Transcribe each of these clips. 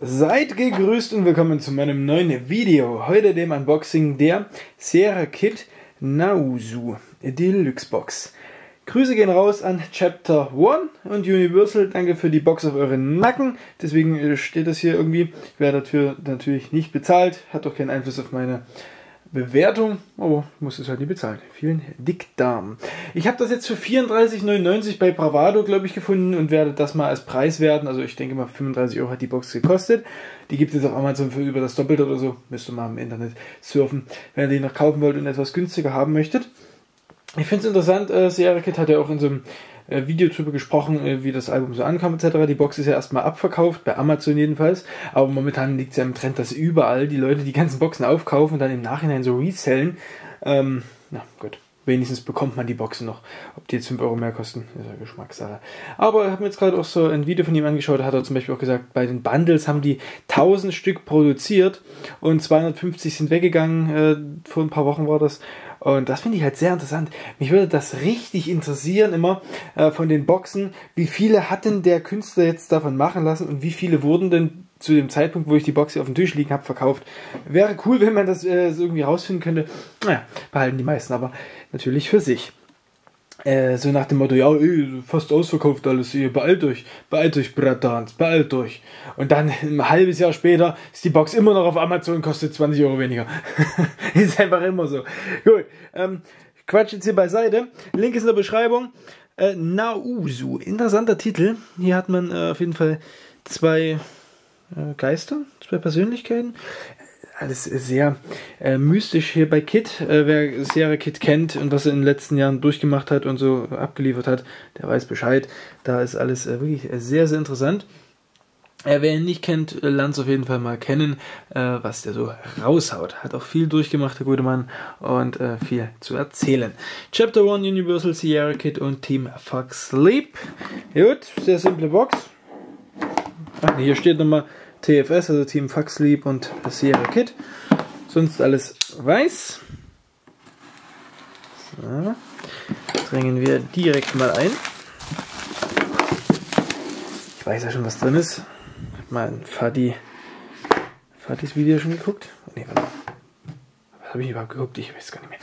Seid gegrüßt und willkommen zu meinem neuen Video. Heute dem Unboxing der Sierra Kidd Naosu Deluxe Box. Grüße gehen raus an Chapter One und Universal. Danke für die Box auf euren Nacken. Deswegen steht das hier irgendwie. Ich werde dafür natürlich nicht bezahlt. Hat doch keinen Einfluss auf meine Bewertung, aber ich muss es halt nicht bezahlen. Vielen Dickdarm. Ich habe das jetzt für 34,99 € bei Bravado, glaube ich, gefunden und werde das mal als Preis werten. Also ich denke mal 35 € hat die Box gekostet. Die gibt es auf Amazon für über das Doppelte oder so. Müsst ihr mal im Internet surfen, wenn ihr die noch kaufen wollt und etwas günstiger haben möchtet. Ich finde es interessant, Sierra Kidd hat ja auch in so einem Video darüber gesprochen, wie das Album so ankam etc. Die Box ist ja erstmal abverkauft, bei Amazon jedenfalls, aber momentan liegt es ja im Trend, dass überall die Leute die ganzen Boxen aufkaufen und dann im Nachhinein so resellen. Na gut, wenigstens bekommt man die Boxen noch. Ob die jetzt 5 € mehr kosten, ist ja Geschmackssache. Aber ich habe mir jetzt gerade auch so ein Video von ihm angeschaut, da hat er zum Beispiel auch gesagt, bei den Bundles haben die 1000 Stück produziert und 250 sind weggegangen, vor ein paar Wochen war das. Und das finde ich halt sehr interessant. Mich würde das richtig interessieren immer von den Boxen, wie viele hat denn der Künstler jetzt davon machen lassen und wie viele wurden denn zu dem Zeitpunkt, wo ich die Box hier auf dem Tisch liegen habe, verkauft. Wäre cool, wenn man das so irgendwie rausfinden könnte. Naja, behalten die meisten aber natürlich für sich. So nach dem Motto, ja, ey, fast ausverkauft alles, ihr beeilt euch, Bratans, beeilt euch. Und dann ein halbes Jahr später ist die Box immer noch auf Amazon, kostet 20 € weniger. Ist einfach immer so. Gut, Quatsch jetzt hier beiseite. Link ist in der Beschreibung. Naosu, interessanter Titel. Hier hat man auf jeden Fall zwei Geister, zwei Persönlichkeiten. Alles sehr mystisch hier bei Kidd. Wer Sierra Kidd kennt und was er in den letzten Jahren durchgemacht hat und so abgeliefert hat, der weiß Bescheid. Da ist alles wirklich sehr, sehr interessant. Wer ihn nicht kennt, lernt es auf jeden Fall mal kennen, was der so raushaut. Hat auch viel durchgemacht, der gute Mann, und viel zu erzählen. Chapter One, Universal, Sierra Kidd und Team Fuck Sleep. Gut, sehr simple Box. Ach, hier steht nochmal TFS, also Team Fuck Sleep und Sierra Kidd. Sonst alles weiß. So. Drängen wir direkt mal ein. Ich weiß ja schon, was drin ist. Ich habe mal ein Fadis Video schon geguckt. Nee, warte. Was habe ich überhaupt geguckt? Ich weiß gar nicht mehr.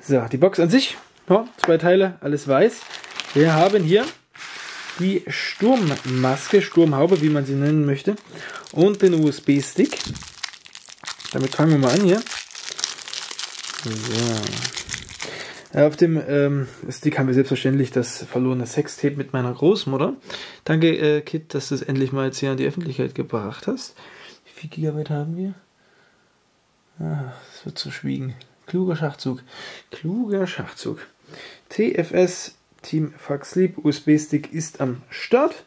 So, die Box an sich. Ja, zwei Teile, alles weiß. Wir haben hier die Sturmmaske, Sturmhaube, wie man sie nennen möchte, und den USB-Stick. Damit fangen wir mal an hier. So. Auf dem Stick haben wir selbstverständlich das verlorene Sextape mit meiner Großmutter. Danke, Kidd, dass du es endlich mal jetzt hier an die Öffentlichkeit gebracht hast. Wie viel Gigabyte haben wir? Es wird verschwiegen. Kluger Schachzug. Kluger Schachzug. TFS Team Fuck Sleep, USB-Stick ist am Start.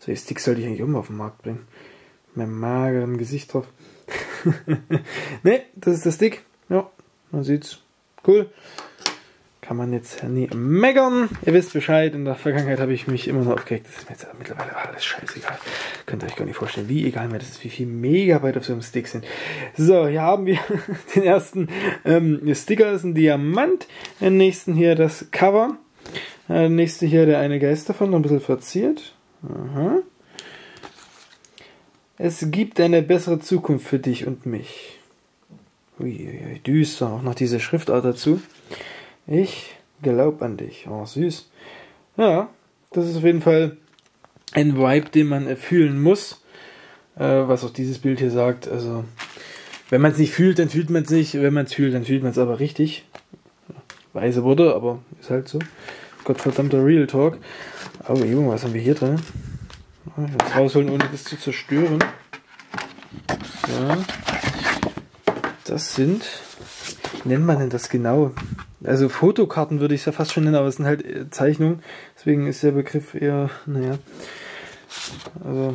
So, die Sticks sollte ich eigentlich auch mal auf den Markt bringen. Mit meinem mageren Gesicht drauf. Ne, das ist der Stick. Ja, man sieht's. Cool. Kann man jetzt nie meckern. Ihr wisst Bescheid, in der Vergangenheit habe ich mich immer so aufgeregt. Das ist mir jetzt mittlerweile alles scheißegal. Könnt ihr euch gar nicht vorstellen, wie egal mir das ist, wie viel Megabyte auf so einem Stick sind. So, hier haben wir den ersten Sticker, das ist ein Diamant. Den nächsten hier das Cover. Der nächste hier, der eine Geist davon, noch ein bisschen verziert. Aha. Es gibt eine bessere Zukunft für dich und mich. Uiuiui, düster. Auch noch diese Schriftart dazu. Ich glaube an dich. Oh, süß. Ja, das ist auf jeden Fall ein Vibe, den man fühlen muss. Was auch dieses Bild hier sagt. Also, wenn man es nicht fühlt, dann fühlt man es nicht. Wenn man es fühlt, dann fühlt man es aber richtig. Weise wurde, aber ist halt so. Gottverdammter Real Talk. Aber Junge, was haben wir hier drin? Ich will es rausholen, ohne das zu zerstören. So. Das sind, wie nennt man denn das genau? Also Fotokarten würde ich es ja fast schon nennen, aber es sind halt Zeichnungen. Deswegen ist der Begriff eher, naja. Also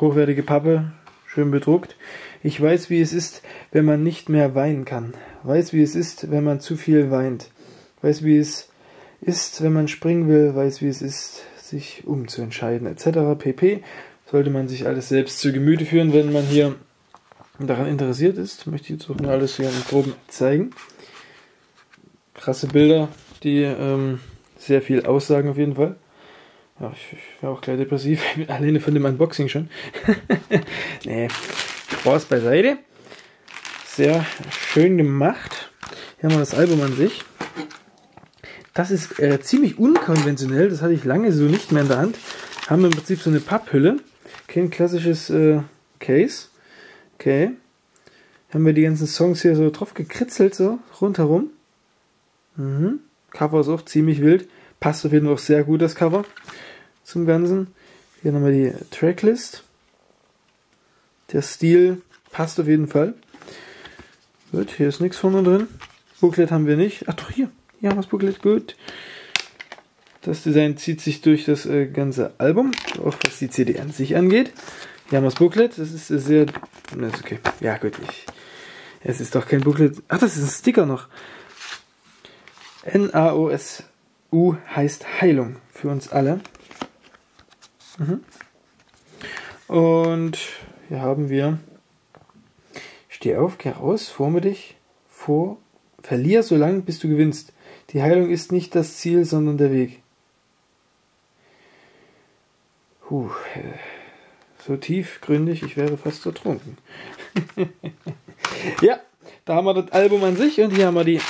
hochwertige Pappe, schön bedruckt. Ich weiß, wie es ist, wenn man nicht mehr weinen kann. Weiß, wie es ist, wenn man zu viel weint. Weiß, wie es ist, wenn man springen will, weiß, wie es ist, sich umzuentscheiden, etc. pp. Sollte man sich alles selbst zu Gemüte führen, wenn man hier daran interessiert ist. Möchte ich jetzt auch nur alles hier im Groben zeigen. Krasse Bilder, die sehr viel aussagen auf jeden Fall. Ja, ich war auch gleich depressiv, alleine von dem Unboxing schon. Nee, Spaß beiseite. Sehr schön gemacht. Hier haben wir das Album an sich. Das ist ziemlich unkonventionell, das hatte ich lange so nicht mehr in der Hand. Haben wir im Prinzip so eine Papphülle. Kein klassisches Case. Okay. Haben wir die ganzen Songs hier so drauf gekritzelt, so rundherum. Mhm. Cover ist auch ziemlich wild. Passt auf jeden Fall auch sehr gut, das Cover zum Ganzen. Hier nochmal die Tracklist. Der Stil passt auf jeden Fall. Gut, hier ist nichts vorne drin. Booklet haben wir nicht. Ach doch, hier. Hier haben wir das Booklet. Gut. Das Design zieht sich durch das ganze Album, auch was die CD an sich angeht. Hier haben wir das Booklet. Das ist sehr... Das ist okay. Ja, gut. Es ist doch kein Booklet. Ach, das ist ein Sticker noch. Naosu heißt Heilung für uns alle. Mhm. Und hier haben wir: Steh auf, geh raus, forme dich, verlier so lange, bis du gewinnst. Die Heilung ist nicht das Ziel, sondern der Weg. Puh, so tiefgründig, ich wäre fast ertrunken. Ja, da haben wir das Album an sich und hier haben wir die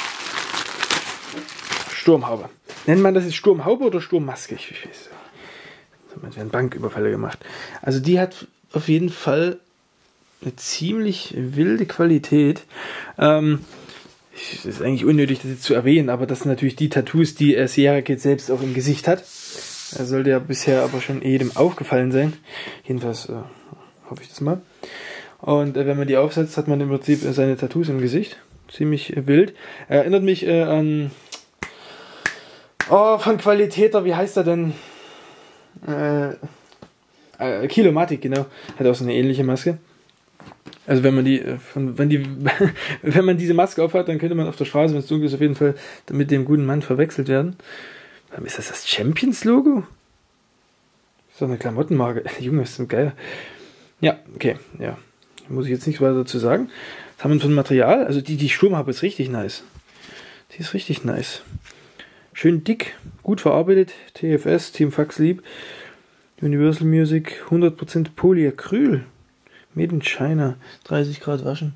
Sturmhaube. Nennt man das jetzt Sturmhaube oder Sturmmaske? Ich weiß nicht. Da werden Banküberfälle gemacht. Also die hat auf jeden Fall eine ziemlich wilde Qualität. Ist eigentlich unnötig, das jetzt zu erwähnen, aber das sind natürlich die Tattoos, die Sierra Kidd selbst auch im Gesicht hat. Das sollte ja bisher aber schon jedem aufgefallen sein. Jedenfalls hoffe ich das mal. Und wenn man die aufsetzt, hat man im Prinzip seine Tattoos im Gesicht. Ziemlich wild. Erinnert mich an... Oh, von Qualität, wie heißt er denn? Kilomatik, genau. Hat auch so eine ähnliche Maske. Also wenn man wenn man diese Maske aufhat, dann könnte man auf der Straße, wenn es dunkel ist, auf jeden Fall mit dem guten Mann verwechselt werden. Ist das das Champions-Logo? Ist doch eine Klamottenmarke. Junge, ist so geil. Ja, okay, ja. Muss ich jetzt nichts weiter dazu sagen. Was haben wir für ein Material? Also die Sturmhaube ist richtig nice. Die ist richtig nice. Schön dick, gut verarbeitet, TFS, Team Fuck Sleep, Universal Music, 100% Polyacryl, made in China, 30 Grad waschen.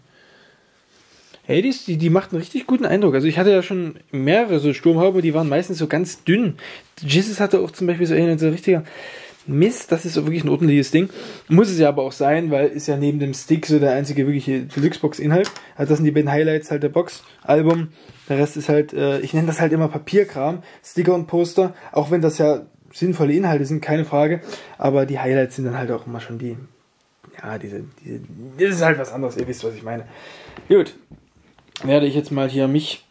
Hey, die macht einen richtig guten Eindruck. Also ich hatte ja schon mehrere so Sturmhauben, die waren meistens so ganz dünn. Jesus hatte auch zum Beispiel so einen richtiger Mist, das ist so wirklich ein ordentliches Ding. Muss es ja aber auch sein, weil ist ja neben dem Stick so der einzige wirkliche Deluxe-Box-Inhalt. Also das sind die beiden Highlights halt der Box, Album. Der Rest ist halt, ich nenne das halt immer Papierkram, Sticker und Poster, auch wenn das ja sinnvolle Inhalte sind, keine Frage, aber die Highlights sind dann halt auch immer schon die, ja, das ist halt was anderes, ihr wisst, was ich meine. Gut, werde ich jetzt mal hier mich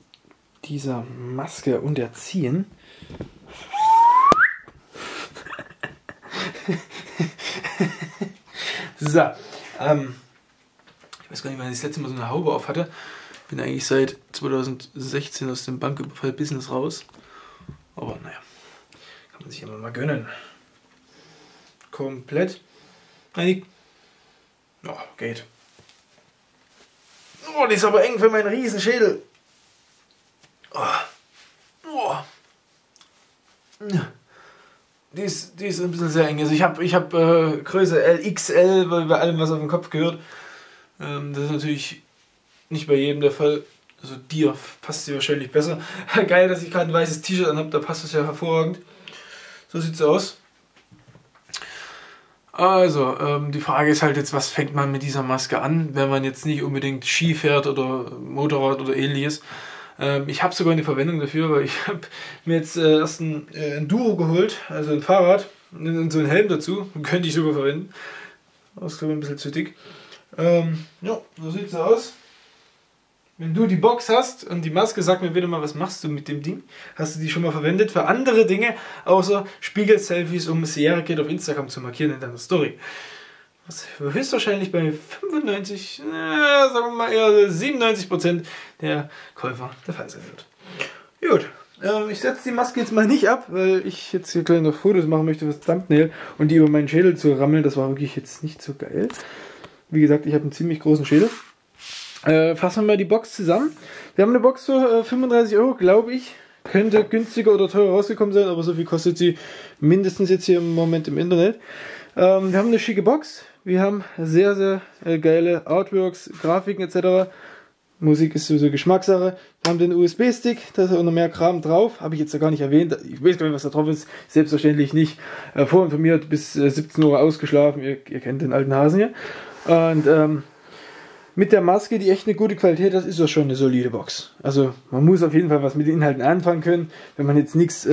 dieser Maske unterziehen. So, ich weiß gar nicht, wann ich das letzte Mal so eine Haube auf hatte. Bin eigentlich seit 2016 aus dem Banküberfall-Business raus. Aber naja, kann man sich immer mal gönnen. Komplett. Nein, oh, geht. Oh, die ist aber eng für meinen Riesenschädel. Oh. Oh. Die ist ein bisschen sehr eng. Also ich hab Größe LXL bei allem, was auf den Kopf gehört. Das ist natürlich... Nicht bei jedem der Fall. Also dir passt sie wahrscheinlich besser. Geil, dass ich gerade ein weißes T-Shirt anhabe, da passt es ja hervorragend. So sieht's aus. Also, die Frage ist halt jetzt, was fängt man mit dieser Maske an, wenn man jetzt nicht unbedingt Ski fährt oder Motorrad oder ähnliches. Ich habe sogar eine Verwendung dafür, weil ich habe mir jetzt erst ein Enduro geholt, also ein Fahrrad, und so einen Helm dazu. Könnte ich sogar verwenden. Das ist ein bisschen zu dick. Ja, so sieht's aus. Wenn du die Box hast und die Maske, sag mir bitte mal, was machst du mit dem Ding? Hast du die schon mal verwendet für andere Dinge, außer Spiegel-Selfies, um Sierra Kidd auf Instagram zu markieren in deiner Story? Was höchstwahrscheinlich bei 95, sagen wir mal eher 97% der Käufer der Fall sein wird. Gut, ich setze die Maske jetzt mal nicht ab, weil ich jetzt hier gleich noch Fotos machen möchte fürs Thumbnail und die über meinen Schädel zu rammeln, das war wirklich jetzt nicht so geil. Wie gesagt, ich habe einen ziemlich großen Schädel. Fassen wir mal die Box zusammen. Wir haben eine Box für 35 Euro, glaube ich. Könnte günstiger oder teurer rausgekommen sein, aber so viel kostet sie mindestens jetzt hier im Moment im Internet. Wir haben eine schicke Box, wir haben sehr, sehr geile Artworks, Grafiken etc. Musik ist sowieso Geschmackssache. Wir haben den USB-Stick, da ist auch noch mehr Kram drauf, habe ich jetzt ja gar nicht erwähnt, ich weiß gar nicht, was da drauf ist, selbstverständlich nicht vorinformiert, bis 17 Uhr ausgeschlafen, ihr kennt den alten Hasen hier. Und mit der Maske, die echt eine gute Qualität hat, ist das schon eine solide Box. Also man muss auf jeden Fall was mit den Inhalten anfangen können, wenn man jetzt nichts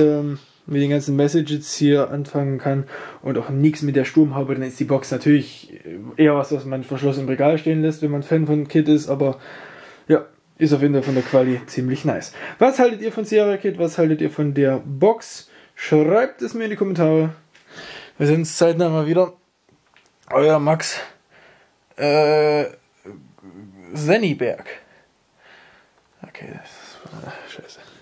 mit den ganzen Messages hier anfangen kann und auch nichts mit der Sturmhaube, dann ist die Box natürlich eher was man verschlossen im Regal stehen lässt, wenn man Fan von Kidd ist, aber ja, ist auf jeden Fall von der Quali ziemlich nice. Was haltet ihr von Sierra Kidd? Was haltet ihr von der Box? Schreibt es mir in die Kommentare. Wir sehen uns zeitnah mal wieder. Euer Max Senniberg. Okay, das war scheiße.